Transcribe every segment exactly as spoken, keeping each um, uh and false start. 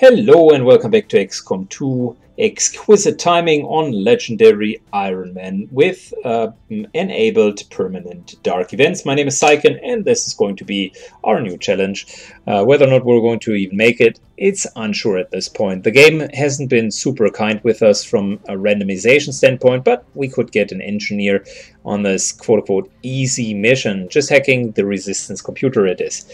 Hello and welcome back to X COM two. Exquisite timing on Legendary Iron Man with uh, enabled permanent dark events. My name is Syken and this is going to be our new challenge. Uh, whether or not we're going to even make it, it's unsure at this point. The game hasn't been super kind with us from a randomization standpoint, but we could get an engineer on this quote-unquote easy mission. Just hacking the resistance computer it is.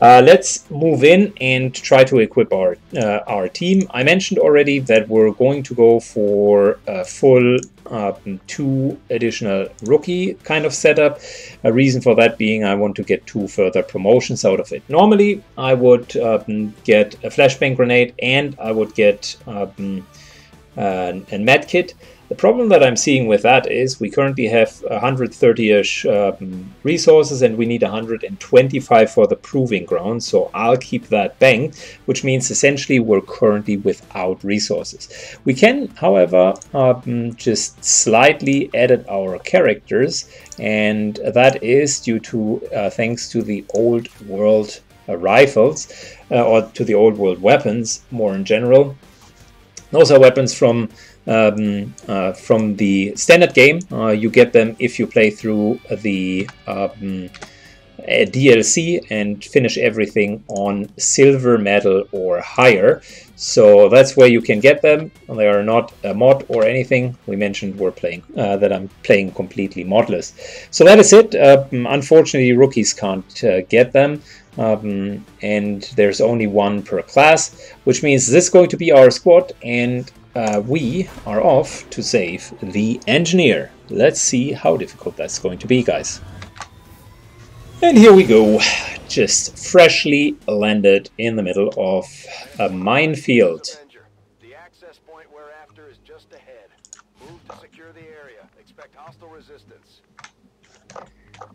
Uh, let's move in and try to equip our uh, our team. I mentioned already that we're going to go for a full uh, two additional rookie kind of setup. A reason for that being I want to get two further promotions out of it. Normally I would um, get a flashbang grenade and I would get um, an, a med kit. The problem that I'm seeing with that is we currently have one hundred thirty-ish um, resources and we need one hundred twenty-five for the proving ground, so I'll keep that banked, which means essentially we're currently without resources. We can, however, um, just slightly edit our characters, and that is due to uh, thanks to the old world uh, rifles uh, or to the old world weapons more in general. Those are weapons from um, uh, from the standard game. Uh, you get them if you play through the um, D L C and finish everything on silver medal or higher. So that's where you can get them. They are not a mod or anything. We mentioned we're playing uh, that I'm playing completely modless. So that is it. Uh, unfortunately, rookies can't uh, get them. Um, and there's only one per class, which means this is going to be our squad, and uh, we are off to save the engineer. Let's see how difficult that's going to be, guys. And here we go, just freshly landed in the middle of a minefield. The access point we're after is just ahead. Move to secure the area. Expect hostile resistance.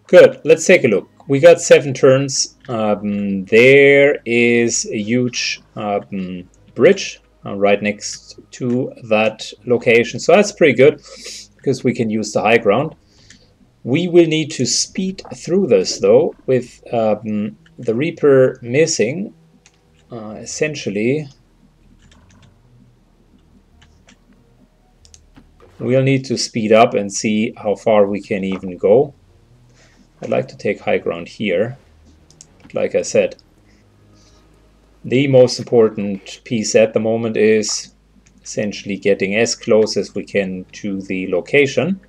Good, let's take a look. We got seven turns. Um, there is a huge um, bridge uh, right next to that location, so that's pretty good because we can use the high ground. We will need to speed through this though, with um, the Reaper missing. Uh, essentially, we'll need to speed up and see how far we can even go. I'd like to take high ground here, but like I said, the most important piece at the moment is essentially getting as close as we can to the location.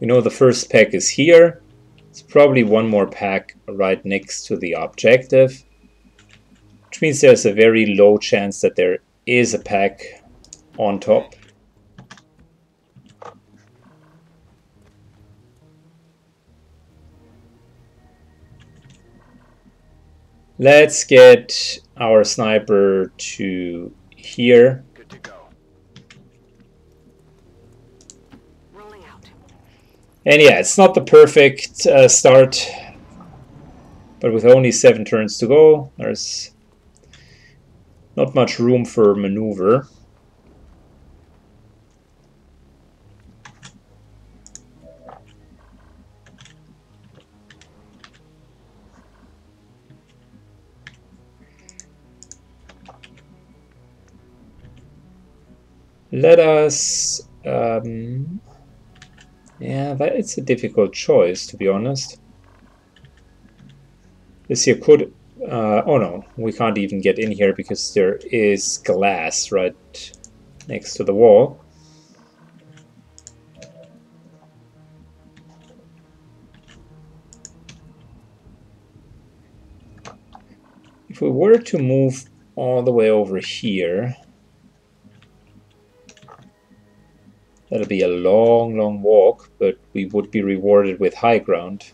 We know the first pack is here. It's probably one more pack right next to the objective, which means there's a very low chance that there is a pack on top. Let's get our sniper to here. Good to go. Rolling out. And yeah, it's not the perfect uh, start, but with only seven turns to go, there's not much room for maneuver. Let us, um, yeah, but it's a difficult choice, to be honest. This here could, uh, oh no, we can't even get in here because there is glass right next to the wall. If we were to move all the way over here, that'll be a long, long walk, but we would be rewarded with high ground.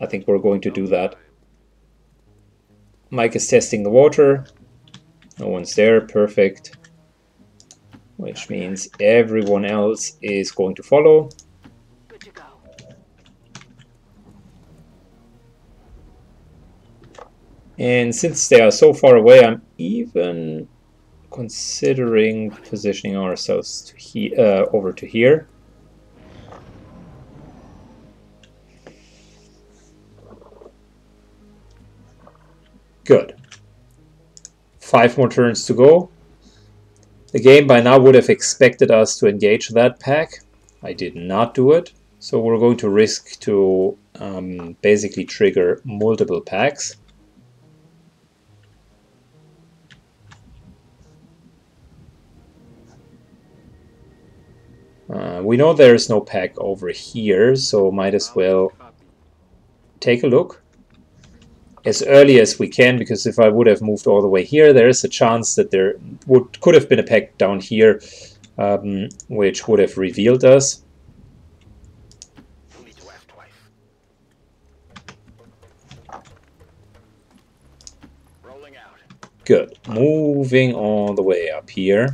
I think we're going to do that. Mike is testing the water. No one's there. Perfect. Which means everyone else is going to follow. Good to go. And since they are so far away, I'm even considering positioning ourselves to he uh, over to here. Good. Five more turns to go. The game by now would have expected us to engage that pack. I did not do it. So we're going to risk to um, basically trigger multiple packs. Uh, we know there is no pack over here, so might as well take a look as early as we can, because if I would have moved all the way here, there is a chance that there would could have been a pack down here, um, which would have revealed us. Good. Moving all the way up here.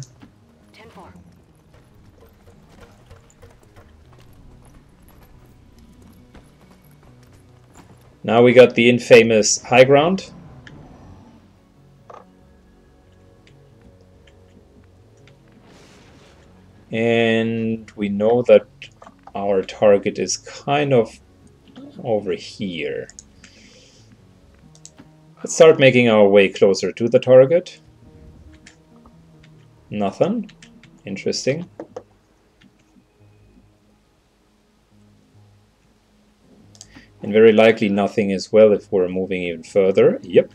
Now we got the infamous high ground. And we know that our target is kind of over here. Let's start making our way closer to the target. Nothing. Interesting. And very likely nothing as well if we're moving even further. Yep.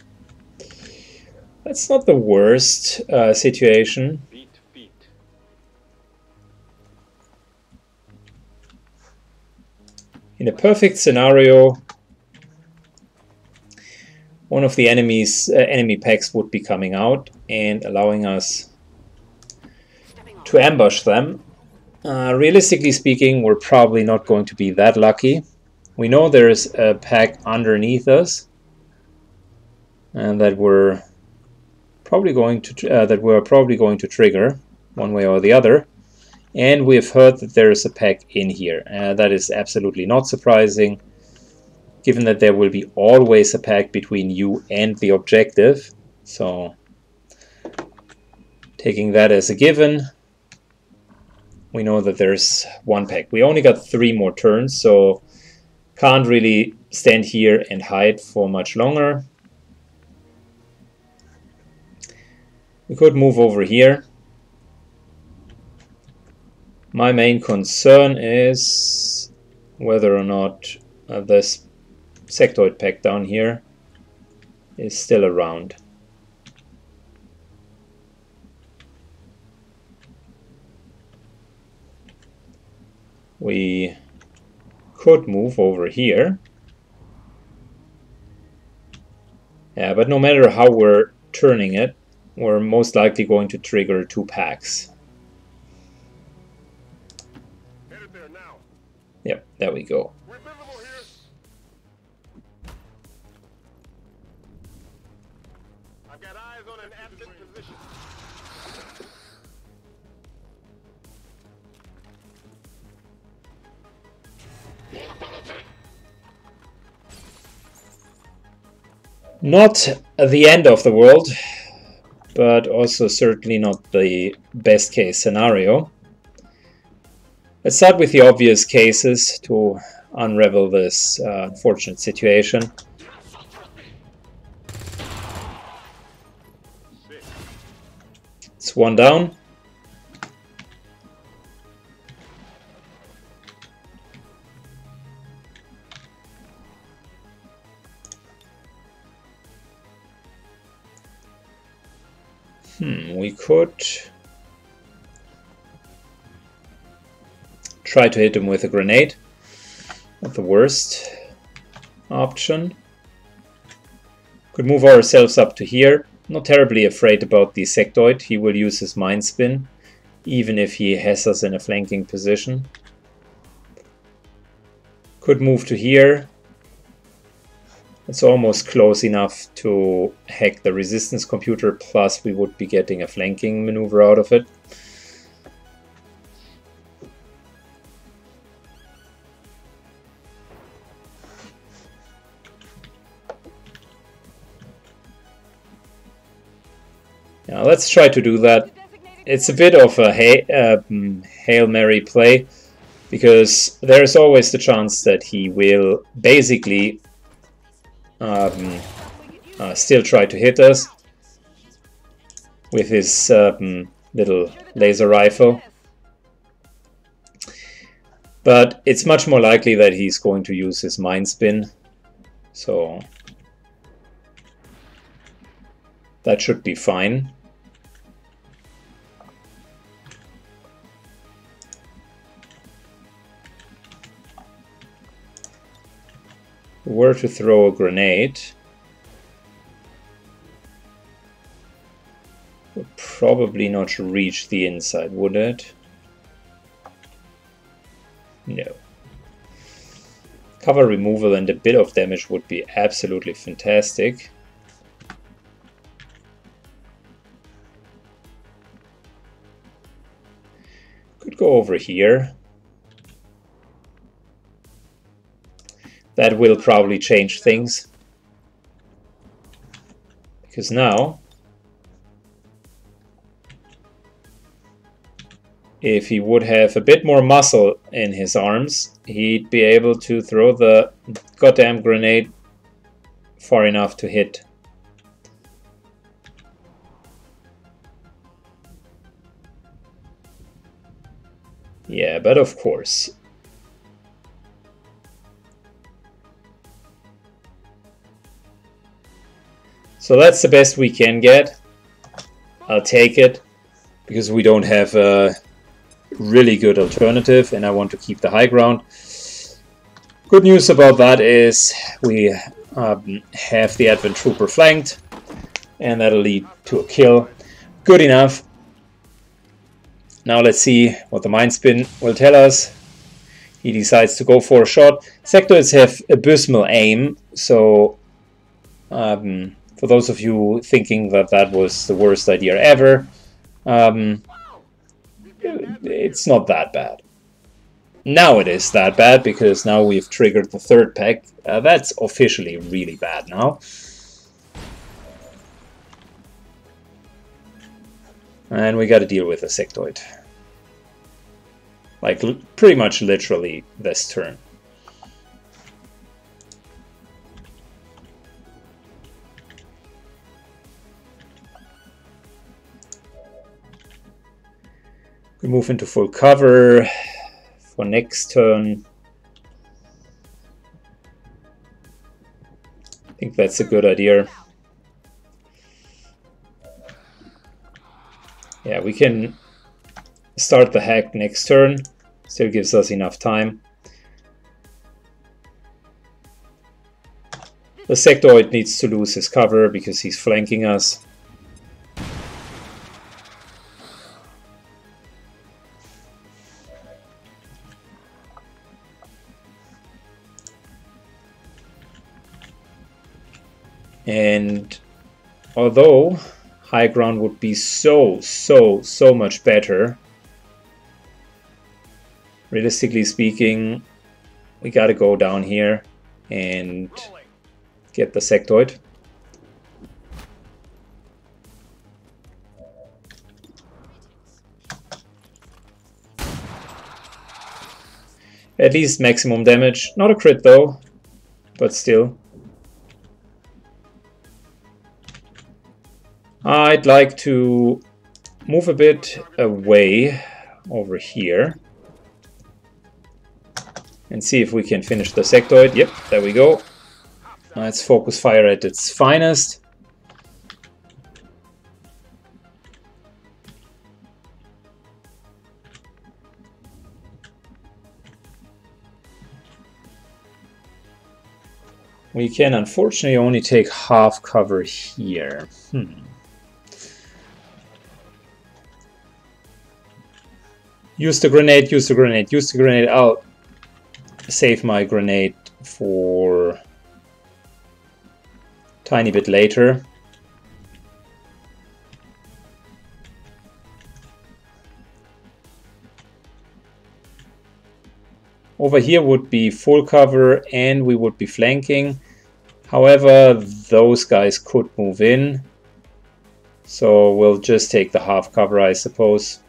That's not the worst uh, situation. Beat, beat. In a perfect scenario, one of the enemies, uh, enemy packs would be coming out and allowing us to ambush them. Uh, realistically speaking, we're probably not going to be that lucky. We know there is a pack underneath us, and that we're probably going to uh, that we're probably going to trigger one way or the other. And we have heard that there is a pack in here. Uh, that is absolutely not surprising, given that there will be always a pack between you and the objective. So, taking that as a given, we know that there's one pack. We only got three more turns, so. Can't really stand here and hide for much longer. We could move over here. My main concern is whether or not uh, this sectoid pack down here is still around. We could move over here. Yeah, but no matter how we're turning it, we're most likely going to trigger two packs. Yep, there we go. Not the end of the world, but also certainly not the best case scenario. Let's start with the obvious cases to unravel this uh, unfortunate situation. It's one down. Hmm, we could try to hit him with a grenade. Not the worst option. Could move ourselves up to here. Not terribly afraid about the sectoid. He will use his mind spin, even if he has us in a flanking position. Could move to here. It's almost close enough to hack the resistance computer, plus we would be getting a flanking maneuver out of it. Now let's try to do that. It's a bit of a ha um, Hail Mary play, because there's always the chance that he will basically Um, uh, still try to hit us with his um, little laser rifle. But it's much more likely that he's going to use his mind spin, so that should be fine. Were to throw a grenade, would probably not reach the inside, would it? No. Cover removal and a bit of damage would be absolutely fantastic. Could go over here. That will probably change things, because now if he would have a bit more muscle in his arms, he'd be able to throw the goddamn grenade far enough to hit. Yeah, but of course. So that's the best we can get. I'll take it, because we don't have a really good alternative and I want to keep the high ground. Good news about that is we um, have the Advent Trooper flanked, and that'll lead to a kill. Good enough. Now let's see what the mind spin will tell us. He decides to go for a shot. Sectors have abysmal aim, so um, for those of you thinking that that was the worst idea ever, um, it's not that bad. Now it is that bad, because now we've triggered the third pack. Uh, that's officially really bad now. And we gotta deal with a sectoid. Like, l pretty much literally this turn. We move into full cover for next turn. I think that's a good idea. Yeah, we can start the hack next turn. Still gives us enough time. The sectoid needs to lose his cover because he's flanking us. And although high ground would be so, so, so much better, realistically speaking, we gotta go down here and get the sectoid. At least maximum damage. Not a crit though, but still. I'd like to move a bit away over here and see if we can finish the sectoid. Yep, there we go. Let's focus fire at its finest. We can unfortunately only take half cover here. Hmm. Use the grenade, use the grenade, use the grenade. I'll save my grenade for a tiny bit later. Over here would be full cover and we would be flanking. However, those guys could move in. So we'll just take the half cover, I suppose.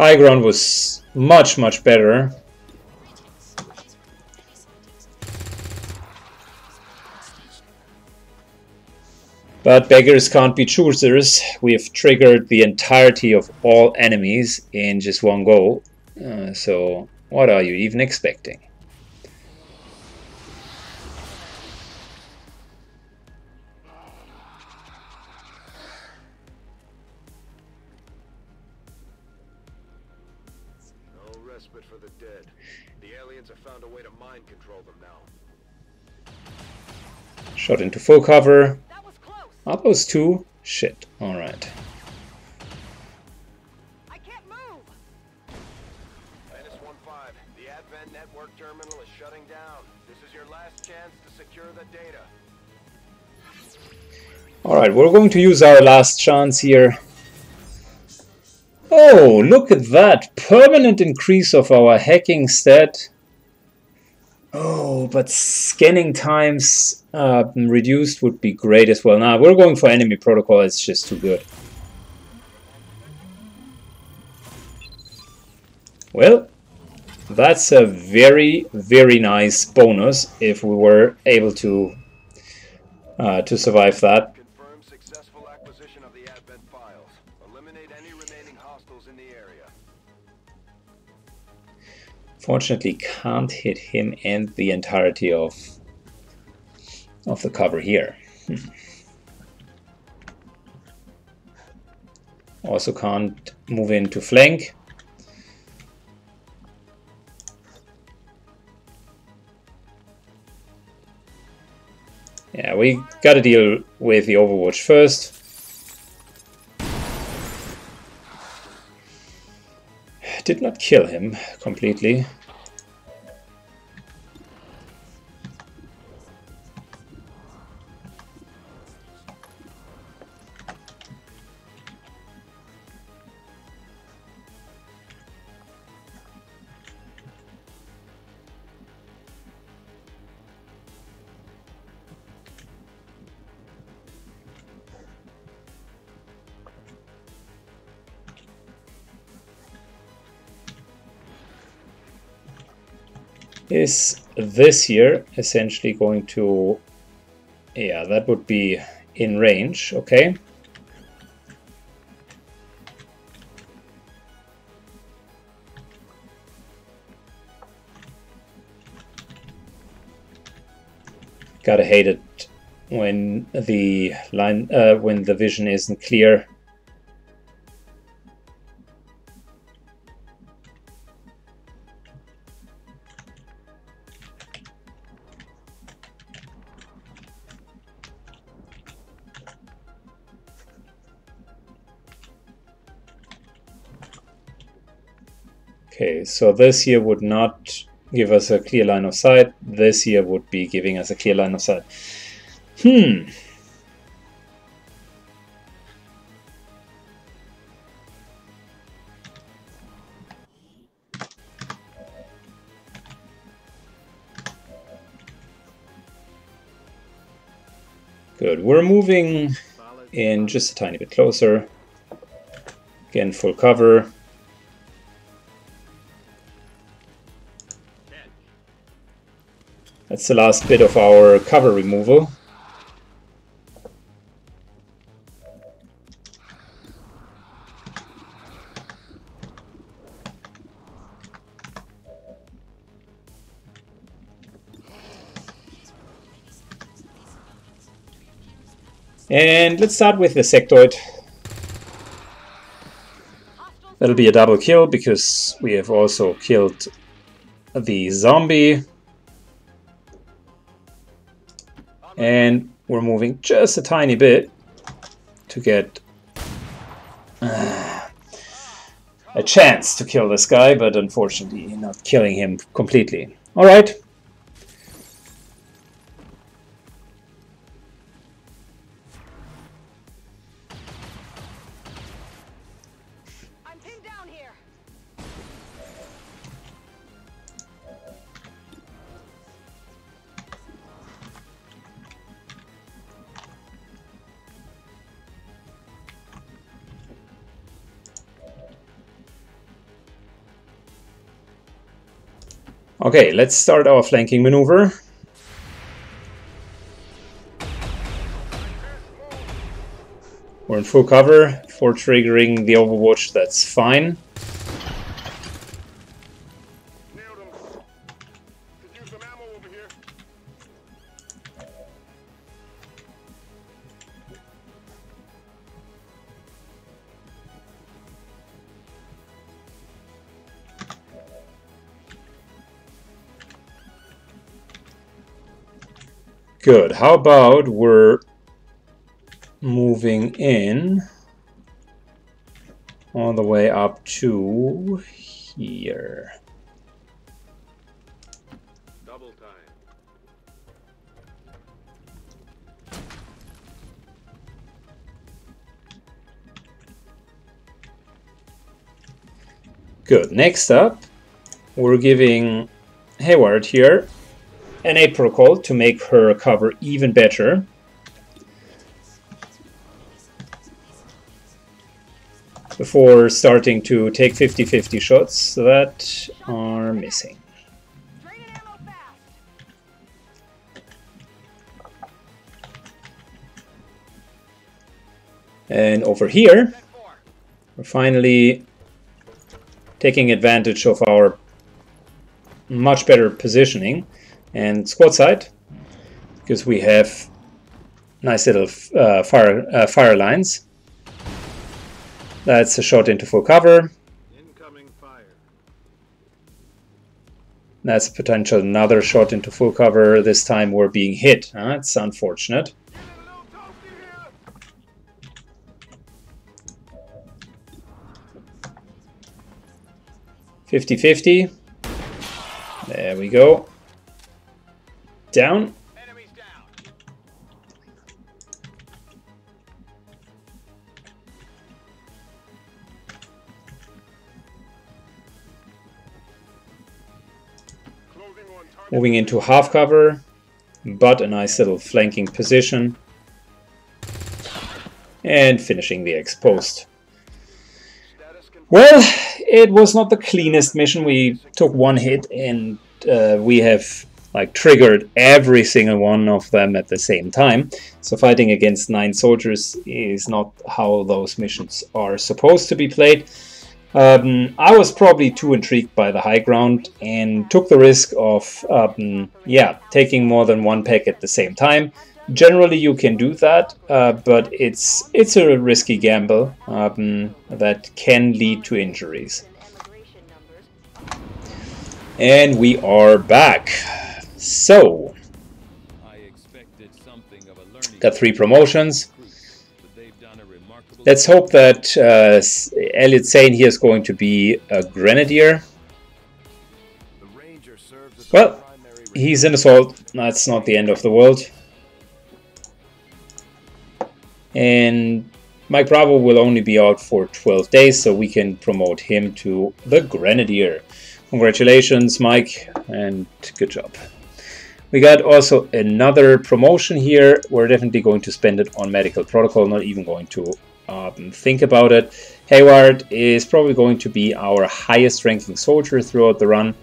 High ground was much, much better. But beggars can't be choosers. We have triggered the entirety of all enemies in just one go. Uh, so what are you even expecting? Shot into full cover. Are those two? Shit. Alright. I can't move. minus one five. The Advent network terminal is shutting down. This is your last chance to secure the data. Alright, we're going to use our last chance here. Oh, look at that. Permanent increase of our hacking stat. Oh, but scanning times uh, reduced would be great as well. Nah, we're going for enemy protocol. It's just too good. Well, that's a very, very nice bonus if we were able to uh, to survive that. Confirm successful acquisition of the Advent files. Eliminate any remaining hostiles in the area. Fortunately, can't hit him and the entirety of of the cover here. Hmm. Also can't move into flank. Yeah, we gotta deal with the Overwatch first. Did not kill him completely. Is this here essentially going to, yeah, that would be in range, okay. Gotta hate it when the line, uh, when the vision isn't clear. Okay, so this here would not give us a clear line of sight. This here would be giving us a clear line of sight. Hmm. Good, we're moving in just a tiny bit closer. Again, full cover. That's the last bit of our cover removal. And let's start with the sectoid. That'll be a double kill because we have also killed the zombie. And we're moving just a tiny bit to get uh, a chance to kill this guy, but unfortunately not killing him completely. All right. I'm pinned down here. Okay, let's start our flanking maneuver. We're in full cover. For triggering the Overwatch, that's fine. Good. How about we're moving in all the way up to here? Double time. Good. Next up, we're giving Hayward here an apricot to make her cover even better. Before starting to take fifty fifty shots that are missing. And over here, we're finally taking advantage of our much better positioning and squad side, because we have nice little uh, fire uh, fire lines. That's a shot into full cover. Incoming fire. That's potential another shot into full cover. This time we're being hit. Huh? It's unfortunate. fifty fifty. There we go. Down. Enemies down. Moving into half cover, but a nice little flanking position. And finishing the ex-post. Well, it was not the cleanest mission. We took one hit and uh, we have like triggered every single one of them at the same time. So fighting against nine soldiers is not how those missions are supposed to be played. Um, I was probably too intrigued by the high ground and took the risk of, um, yeah, taking more than one pack at the same time. Generally you can do that, uh, but it's, it's a risky gamble um, that can lead to injuries. And we are back. So, got three promotions. Let's hope that uh, Elliot Sane here is going to be a grenadier. Well, he's an assault. That's not the end of the world. And Mike Bravo will only be out for twelve days, so we can promote him to the grenadier. Congratulations, Mike, and good job. We got also another promotion here. We're definitely going to spend it on medical protocol, not even going to um, think about it. Hayward is probably going to be our highest ranking soldier throughout the run.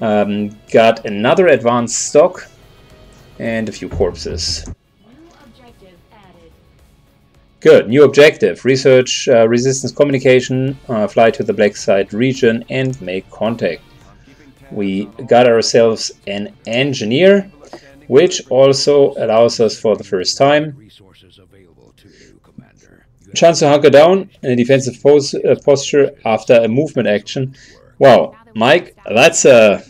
Um, got another advanced stock and a few corpses. New objective added. Good, new objective. Research, uh, resistance communication, uh, fly to the Black Side region and make contact. We got ourselves an engineer, which also allows us for the first time chance to hunker down in a defensive pose, uh, posture after a movement action. Wow, Mike, that's a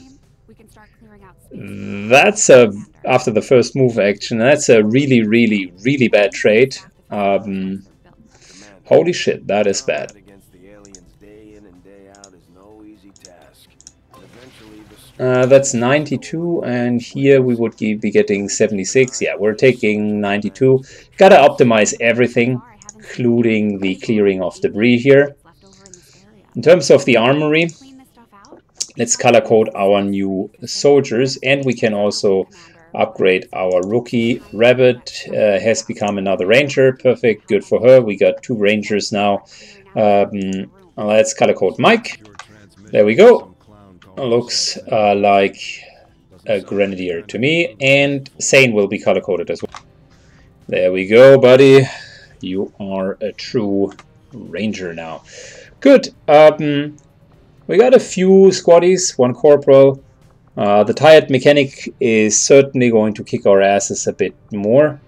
that's a after the first move action. That's a really, really, really bad trait. Um, holy shit, that is bad. Uh, that's ninety-two, and here we would be getting seventy-six. Yeah, we're taking ninety-two. Gotta optimize everything, including the clearing of debris here. In terms of the armory, let's color code our new soldiers, and we can also upgrade our rookie. Rabbit uh, has become another ranger. Perfect, good for her. We got two rangers now. Um, let's color code Mike. There we go. looks uh, like a grenadier to me, and Sane will be color-coded as well. There we go, buddy. You are a true ranger now. Good. Um, we got a few squaddies, one corporal. Uh, the tired mechanic is certainly going to kick our asses a bit more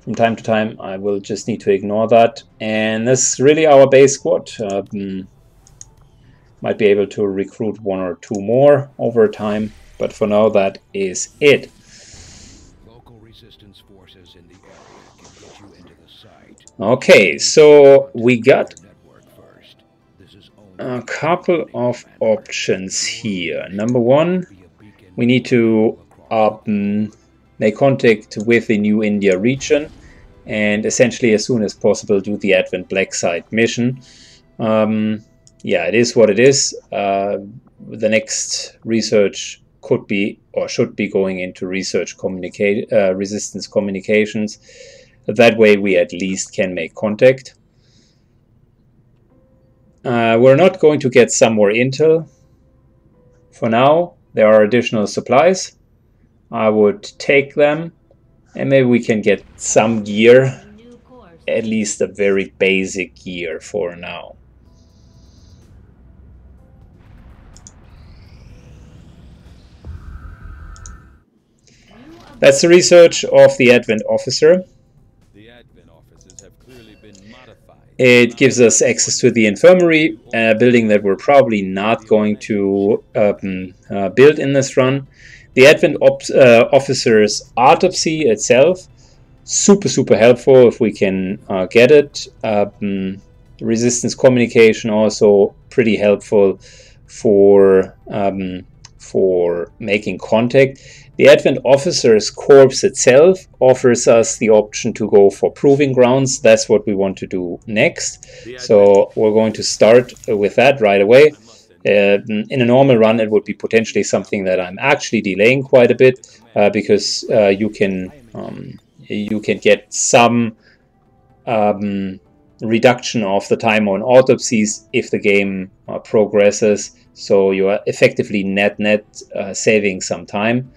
from time to time. I will just need to ignore that. And this is really our base squad. Um, might be able to recruit one or two more over time, but for now that is it. Local resistance forces in the area can get you into the site. Okay, so we got a couple of options here. Number one, we need to um, make contact with the New India region and essentially as soon as possible do the Advent Black Site mission. Um, yeah, it is what it is. Uh, the next research could be or should be going into research communicate uh, resistance communications. That way we at least can make contact. Uh, we're not going to get some more intel for now. There are additional supplies. I would take them and maybe we can get some gear, at least a very basic gear for now. That's the research of the Advent Officer. It gives us access to the infirmary, a building that we're probably not going to um, uh, build in this run. The Advent ops, uh, Officer's autopsy itself, super, super helpful if we can uh, get it. Um, resistance communication also pretty helpful for, um, for making contact. The Advent Officer's corpse itself offers us the option to go for proving grounds. That's what we want to do next. So we're going to start with that right away. Uh, in a normal run, it would be potentially something that I'm actually delaying quite a bit uh, because uh, you can um, you can get some um, reduction of the time on autopsies if the game uh, progresses. So you are effectively net net uh, saving some time.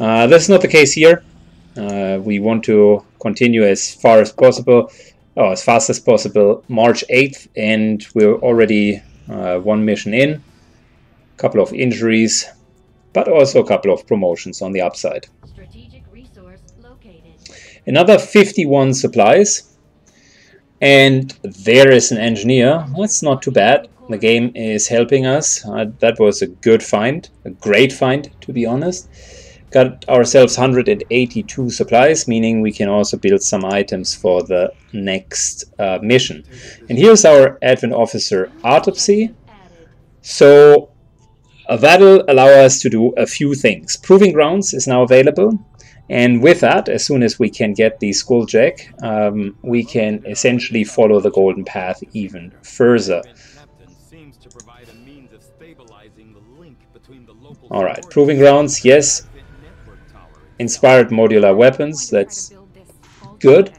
Uh, that's not the case here. Uh, we want to continue as far as possible, or as fast as possible, March eighth, and we're already uh, one mission in, a couple of injuries, but also a couple of promotions on the upside. Strategic resource located. Another fifty-one supplies, and there is an engineer. That's not too bad. The game is helping us. Uh, that was a good find, a great find, to be honest. Got ourselves one hundred eighty-two supplies, meaning we can also build some items for the next uh, mission. And here's our Advent Officer autopsy. So uh, that'll allow us to do a few things. Proving grounds is now available. And with that, as soon as we can get the Skulljack, um, we can essentially follow the Golden Path even further. All right, proving grounds, yes. Inspired modular weapons, that's good.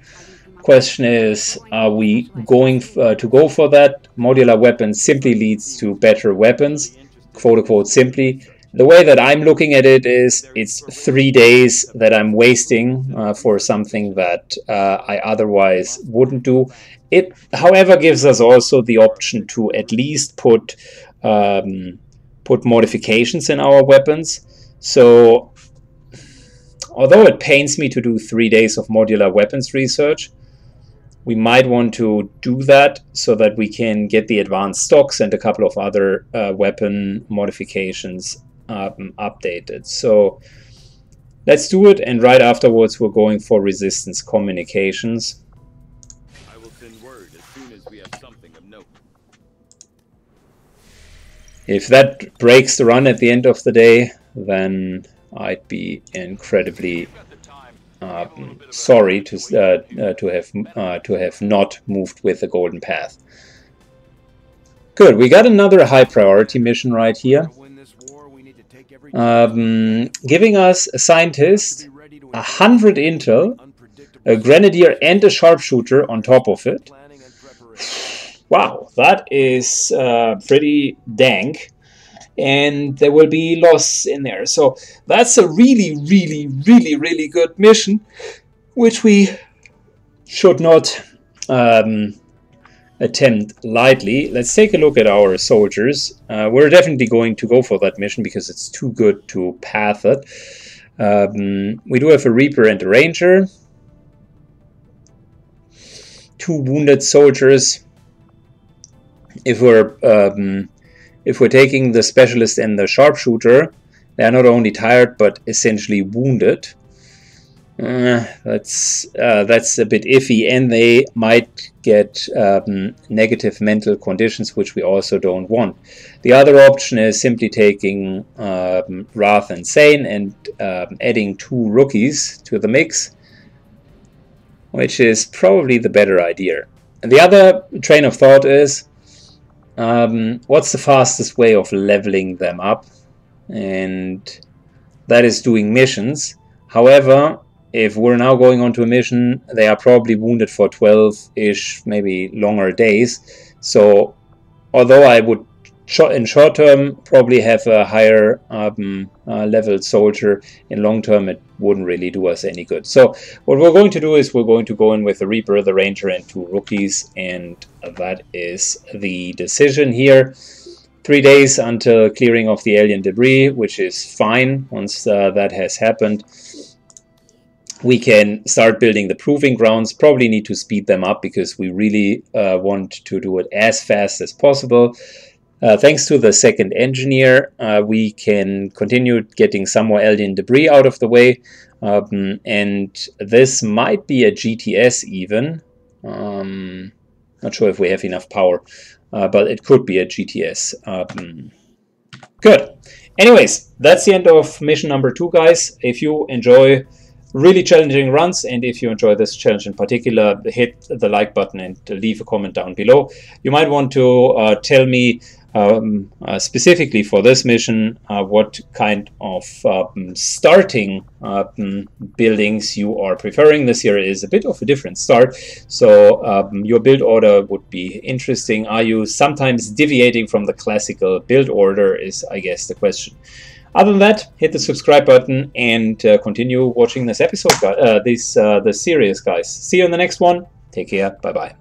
Question is, are we going uh, to go for that? Modular weapons simply leads to better weapons, quote-unquote simply. The way that I'm looking at it is it's three days that I'm wasting uh, for something that uh, I otherwise wouldn't do. It, however, gives us also the option to at least put, um, put modifications in our weapons. So although it pains me to do three days of modular weapons research, we might want to do that so that we can get the advanced stocks and a couple of other uh, weapon modifications um, updated. So let's do it, and right afterwards we're going for resistance communications. I will send word as soon as we have something of note. If that breaks the run at the end of the day, then I'd be incredibly um, sorry to uh, uh, to have uh, to have not moved with the Golden Path. Good, we got another high priority mission right here, um, giving us a scientist, a hundred intel, a grenadier, and a sharpshooter on top of it. Wow, that is uh, pretty dank. and there will be loss in there. So that's a really, really, really, really good mission, which we should not um, attempt lightly. Let's take a look at our soldiers. Uh, we're definitely going to go for that mission because it's too good to path it. Um, we do have a Reaper and a Ranger. Two wounded soldiers. If we're um, if we're taking the specialist and the sharpshooter, they are not only tired but essentially wounded. Uh, that's uh, that's a bit iffy, and they might get um, negative mental conditions, which we also don't want. The other option is simply taking um, Wrath and Sane and um, adding two rookies to the mix, which is probably the better idea. And the other train of thought is, um, what's the fastest way of leveling them up? And that is doing missions. However, if we're now going on to a mission, they are probably wounded for twelve-ish, maybe longer days. So, although I would in short term probably have a higher um, uh, leveled soldier, in long term it wouldn't really do us any good. So what we're going to do is we're going to go in with the Reaper, the Ranger, and two rookies, and that is the decision here. Three days until clearing of the alien debris, which is fine. Once uh, that has happened, we can start building the proving grounds. Probably need to speed them up because we really uh, want to do it as fast as possible. Uh, thanks to the second engineer, uh, we can continue getting some more alien debris out of the way. Um, and this might be a G T S even. Um, not sure if we have enough power, uh, but it could be a G T S. Um, good. Anyways, that's the end of mission number two, guys. If you enjoy really challenging runs, and if you enjoy this challenge in particular, hit the like button and leave a comment down below. You might want to uh, tell me um, uh, specifically for this mission uh, what kind of um, starting um, buildings you are preferring. This here is a bit of a different start, so um, your build order would be interesting. Are you sometimes deviating from the classical build order is, I guess, the question. Other than that, hit the subscribe button and uh, continue watching this episode, uh, this uh, the series, guys. See you in the next one. Take care. Bye bye.